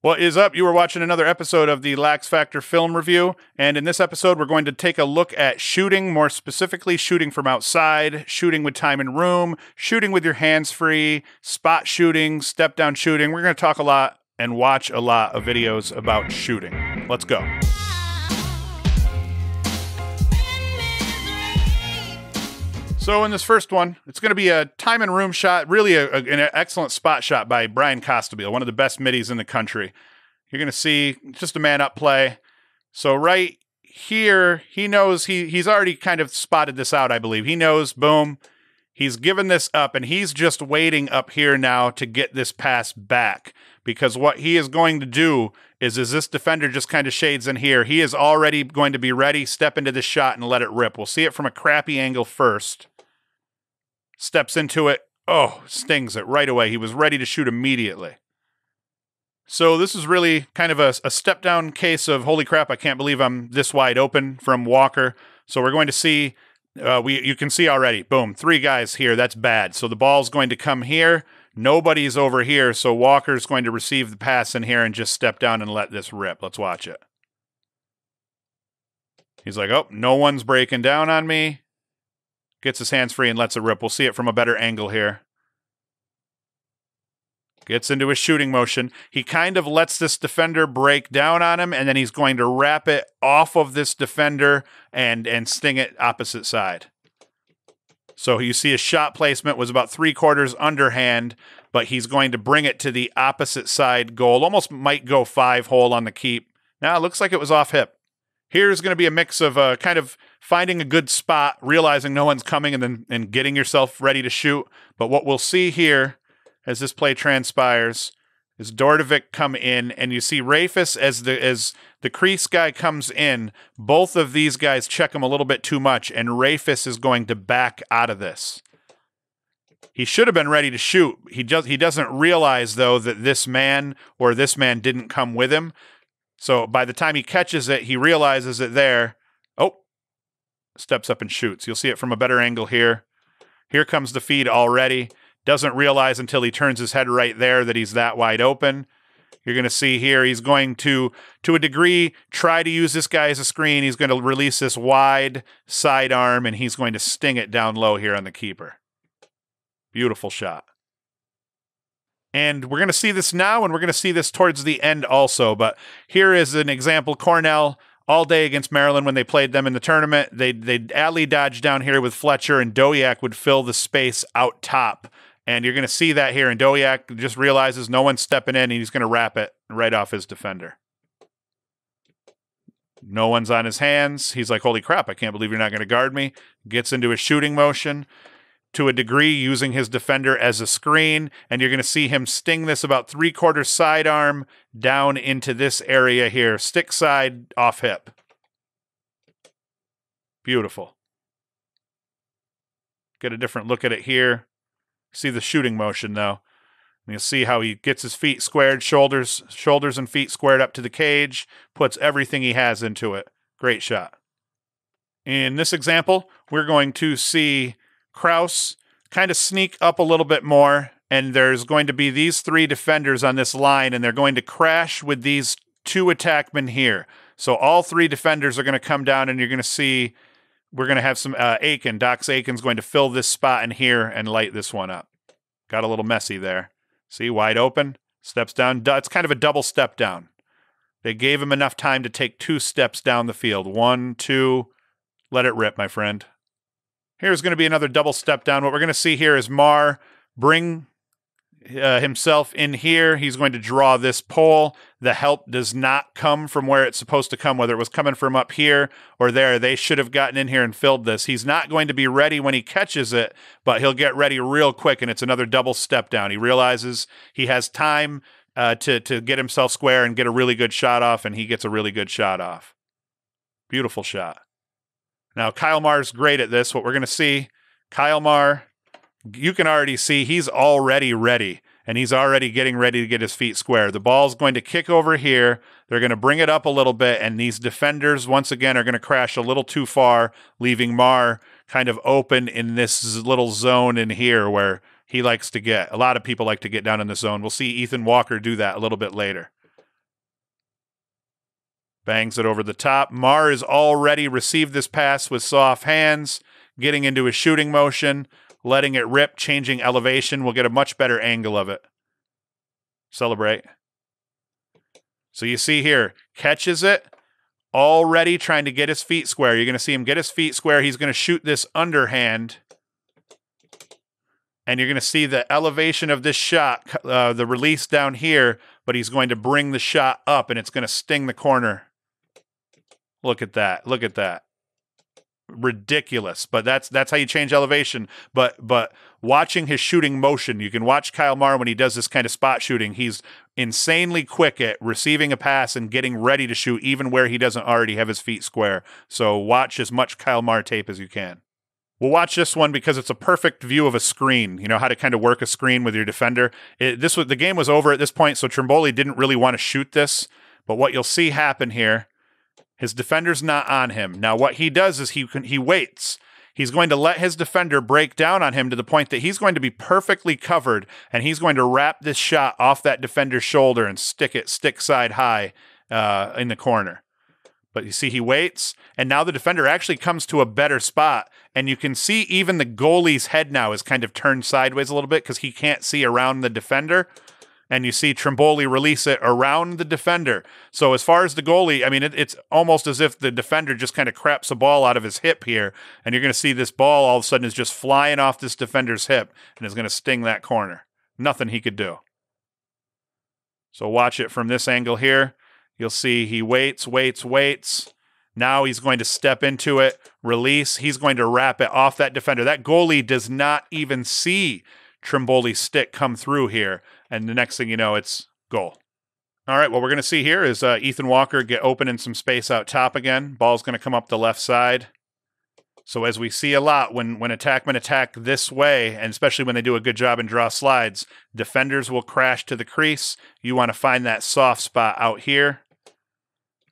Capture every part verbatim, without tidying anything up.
What is up? You are watching another episode of the Lax Factor Film Review, and in this episode, we're going to take a look at shooting, more specifically shooting from outside, shooting with time and room, shooting with your hands free, spot shooting, step-down shooting. We're going to talk a lot and watch a lot of videos about shooting. Let's go. So in this first one, it's going to be a time and room shot, really a, a, an excellent spot shot by Brian Costabile, one of the best middies in the country. You're going to see just a man up play. So right here, he knows he he's already kind of spotted this out, I believe. He knows, boom, he's given this up, and he's just waiting up here now to get this pass back. Because what he is going to do is, is this defender just kind of shades in here. He is already going to be ready, step into this shot, and let it rip. We'll see it from a crappy angle first. Steps into it. Oh, stings it right away. He was ready to shoot immediately. So this is really kind of a, a step-down case of, holy crap, I can't believe I'm this wide open from Walker. So we're going to see, uh, we you can see already, boom, three guys here. That's bad. So the ball's going to come here. Nobody's over here, so Walker's going to receive the pass in here and just step down and let this rip. Let's watch it. He's like, oh, no one's breaking down on me. Gets his hands free and lets it rip. We'll see it from a better angle here. Gets into a shooting motion. He kind of lets this defender break down on him, and then he's going to wrap it off of this defender and, and sting it opposite side. So you see his shot placement was about three quarters underhand, but he's going to bring it to the opposite side goal. Almost might go five hole on the keep. Now it looks like it was off hip. Here's going to be a mix of uh, kind of finding a good spot, realizing no one's coming, and then and getting yourself ready to shoot. But what we'll see here as this play transpires is Dordovic come in, and you see Rafis as the as the crease guy comes in. Both of these guys check him a little bit too much, and Rafis is going to back out of this. He should have been ready to shoot. He just he doesn't realize, though, that this man or this man didn't come with him. So by the time he catches it, he realizes it there. Oh, steps up and shoots. You'll see it from a better angle here. Here comes the feed already. Doesn't realize until he turns his head right there that he's that wide open. You're going to see here he's going to, to a degree, try to use this guy as a screen. He's going to release this wide side arm, and he's going to sting it down low here on the keeper. Beautiful shot. And we're going to see this now, and we're going to see this towards the end also. But here is an example. Cornell, all day against Maryland when they played them in the tournament, they they'd alley dodge down here with Fletcher, and Doyak would fill the space out top. And you're going to see that here. And Doyak just realizes no one's stepping in, and he's going to wrap it right off his defender. No one's on his hands. He's like, holy crap, I can't believe you're not going to guard me. Gets into a shooting motion, to a degree using his defender as a screen. And you're going to see him sting this about three-quarter sidearm down into this area here. Stick side, off hip. Beautiful. Get a different look at it here. See the shooting motion, though. And you'll see how he gets his feet squared, shoulders shoulders and feet squared up to the cage, puts everything he has into it. Great shot. In this example, we're going to see Krause kind of sneak up a little bit more, and there's going to be these three defenders on this line, and they're going to crash with these two attackmen here. So all three defenders are going to come down, and you're going to see we're going to have some uh, Aiken. Dox Aiken's going to fill this spot in here and light this one up. Got a little messy there. See, wide open, steps down. It's kind of a double step down. They gave him enough time to take two steps down the field. One, two, let it rip, my friend. Here's going to be another double step down. What we're going to see here is Marr bring uh, himself in here. He's going to draw this pole. The help does not come from where it's supposed to come, whether it was coming from up here or there. They should have gotten in here and filled this. He's not going to be ready when he catches it, but he'll get ready real quick, and it's another double step down. He realizes he has time uh, to, to get himself square and get a really good shot off, and he gets a really good shot off. Beautiful shot. Now, Kyle Marr's great at this. What we're going to see, Kyle Marr, you can already see he's already ready, and he's already getting ready to get his feet square. The ball's going to kick over here. They're going to bring it up a little bit, and these defenders, once again, are going to crash a little too far, leaving Marr kind of open in this little zone in here where he likes to get. A lot of people like to get down in the zone. We'll see Ethan Walker do that a little bit later. Bangs it over the top. Marr has already received this pass with soft hands, getting into his shooting motion, letting it rip, changing elevation. We'll get a much better angle of it. Celebrate. So you see here, catches it, already trying to get his feet square. You're going to see him get his feet square. He's going to shoot this underhand. And you're going to see the elevation of this shot, uh, the release down here, but he's going to bring the shot up, and it's going to sting the corner. Look at that. Look at that. Ridiculous. But that's that's how you change elevation. But but watching his shooting motion, you can watch Kyle Marr when he does this kind of spot shooting. He's insanely quick at receiving a pass and getting ready to shoot, even where he doesn't already have his feet square. So watch as much Kyle Marr tape as you can. We'll watch this one because it's a perfect view of a screen, you know, how to kind of work a screen with your defender. It, this was, the game was over at this point, so Trimboli didn't really want to shoot this. But what you'll see happen here, his defender's not on him. Now, what he does is he can, he waits. He's going to let his defender break down on him to the point that he's going to be perfectly covered, and he's going to wrap this shot off that defender's shoulder and stick it stick side high uh, in the corner. But you see he waits, and now the defender actually comes to a better spot, and you can see even the goalie's head now is kind of turned sideways a little bit because he can't see around the defender, and you see Trimboli release it around the defender. So as far as the goalie, I mean, it, it's almost as if the defender just kind of craps a ball out of his hip here, and you're going to see this ball all of a sudden is just flying off this defender's hip and is going to sting that corner. Nothing he could do. So watch it from this angle here. You'll see he waits, waits, waits. Now he's going to step into it, release. He's going to wrap it off that defender. That goalie does not even see Trimboli's stick come through here. And the next thing you know, it's goal. All right, what we're going to see here is uh, Ethan Walker get open in some space out top again. Ball's going to come up the left side. So as we see a lot, when, when attackmen attack this way, and especially when they do a good job and draw slides, defenders will crash to the crease. You want to find that soft spot out here.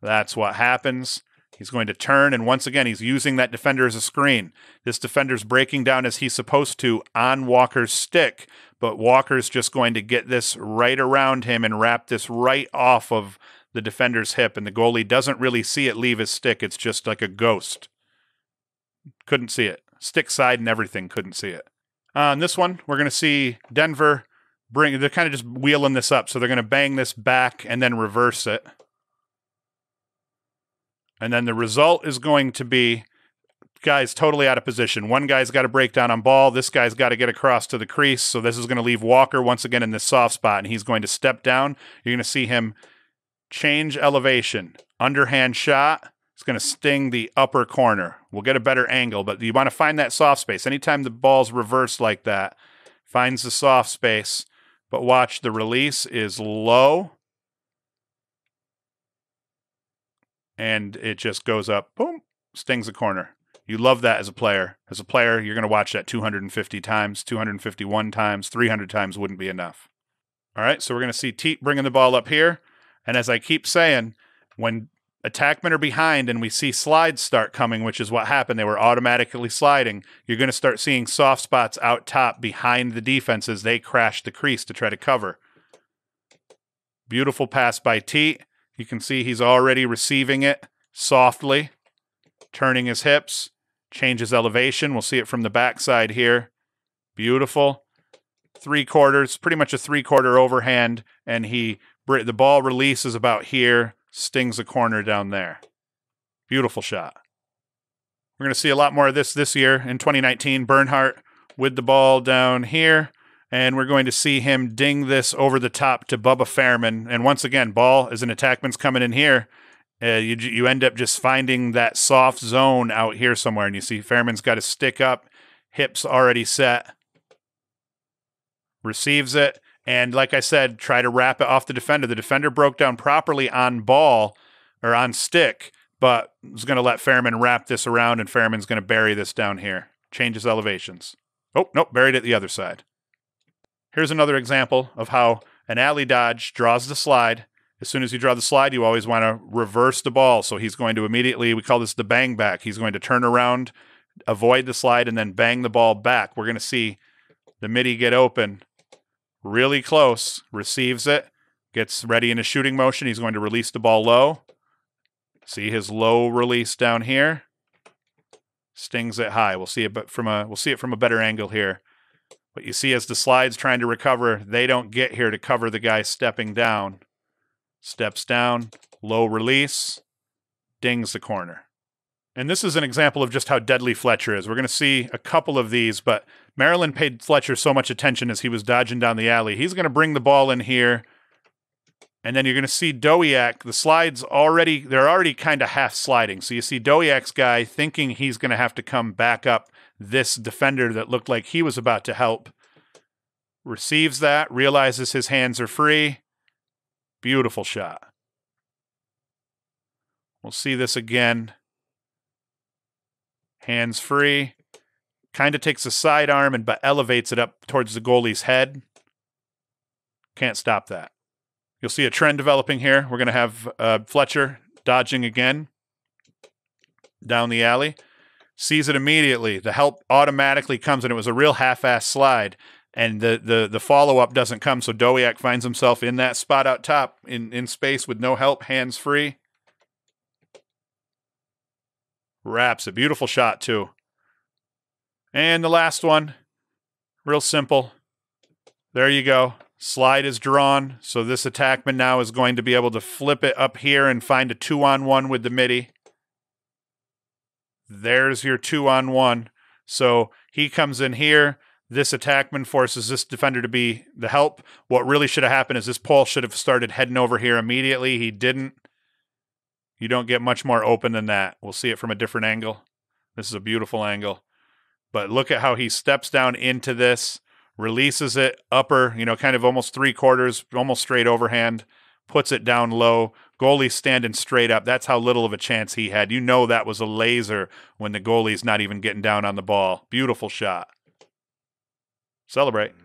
That's what happens. He's going to turn, and once again, he's using that defender as a screen. This defender's breaking down as he's supposed to on Walker's stick, but Walker's just going to get this right around him and wrap this right off of the defender's hip, and the goalie doesn't really see it leave his stick. It's just like a ghost. Couldn't see it. Stick side and everything, couldn't see it. On this one, we're going to see Denver bring, they're kind of just wheeling this up, so they're going to bang this back and then reverse it. And then the result is going to be guys totally out of position. One guy's got to break down on ball. This guy's got to get across to the crease. So this is going to leave Walker once again in this soft spot, and he's going to step down. You're going to see him change elevation. Underhand shot. It's going to sting the upper corner. We'll get a better angle, but you want to find that soft space. Anytime the ball's reversed like that, finds the soft space. But watch, the release is low. And it just goes up, boom, stings the corner. You love that as a player. As a player, you're going to watch that two hundred fifty times, two hundred fifty-one times, three hundred times wouldn't be enough. All right, so we're going to see Teat bringing the ball up here. And as I keep saying, when attackmen are behind and we see slides start coming, which is what happened, they were automatically sliding, you're going to start seeing soft spots out top behind the defenses. They crash the crease to try to cover. Beautiful pass by Teat. You can see he's already receiving it softly, turning his hips, changes elevation. We'll see it from the backside here. Beautiful. Three quarters, pretty much a three-quarter overhand, and he the ball releases about here, stings the corner down there. Beautiful shot. We're going to see a lot more of this this year in twenty nineteen. Bernhardt with the ball down here. And we're going to see him ding this over the top to Bubba Fairman. And once again, ball as an attackman's coming in here. Uh, you, you end up just finding that soft zone out here somewhere. And you see Fairman's got his stick up, hips already set, receives it. And like I said, try to wrap it off the defender. The defender broke down properly on ball or on stick, but was going to let Fairman wrap this around, and Fairman's going to bury this down here. Changes elevations. Oh, nope, buried it the other side. Here's another example of how an alley dodge draws the slide. As soon as you draw the slide, you always want to reverse the ball. So he's going to immediately, we call this the bang back. He's going to turn around, avoid the slide, and then bang the ball back. We're going to see the middie get open really close, receives it, gets ready in a shooting motion. He's going to release the ball low, See his low release down here. Stings it high. We'll see it, but from a we'll see it from a better angle here. What you see is the slide's trying to recover. They don't get here to cover the guy stepping down. Steps down, low release, dings the corner. And this is an example of just how deadly Fletcher is. We're going to see a couple of these, but Maryland paid Fletcher so much attention as he was dodging down the alley. He's going to bring the ball in here, and then you're going to see Doiak. The slide's already, they're already kind of half sliding. So you see Doiak's guy thinking he's going to have to come back up this defender that looked like he was about to help. Receives that, realizes his hands are free. Beautiful shot. We'll see this again. Hands free. Kind of takes a sidearm and but elevates it up towards the goalie's head. Can't stop that. You'll see a trend developing here. We're going to have uh, Fletcher dodging again down the alley. Sees it immediately. The help automatically comes, and it was a real half-ass slide. And the the the follow-up doesn't come, so Doiak finds himself in that spot out top in, in space with no help, hands free. Wraps. A beautiful shot, too. And the last one, real simple. There you go. Slide is drawn, so this attackman now is going to be able to flip it up here and find a two-on-one with the midi. There's your two-on-one. So he comes in here. This attackman forces this defender to be the help. What really should have happened is this Pole should have started heading over here immediately. He didn't. You don't get much more open than that. We'll see it from a different angle. This is a beautiful angle. But look at how he steps down into this, releases it, upper, you know, kind of almost three quarters, almost straight overhand, puts it down low. Goalie standing straight up. That's how little of a chance he had. You know that was a laser when the goalie's not even getting down on the ball. Beautiful shot. Celebrate.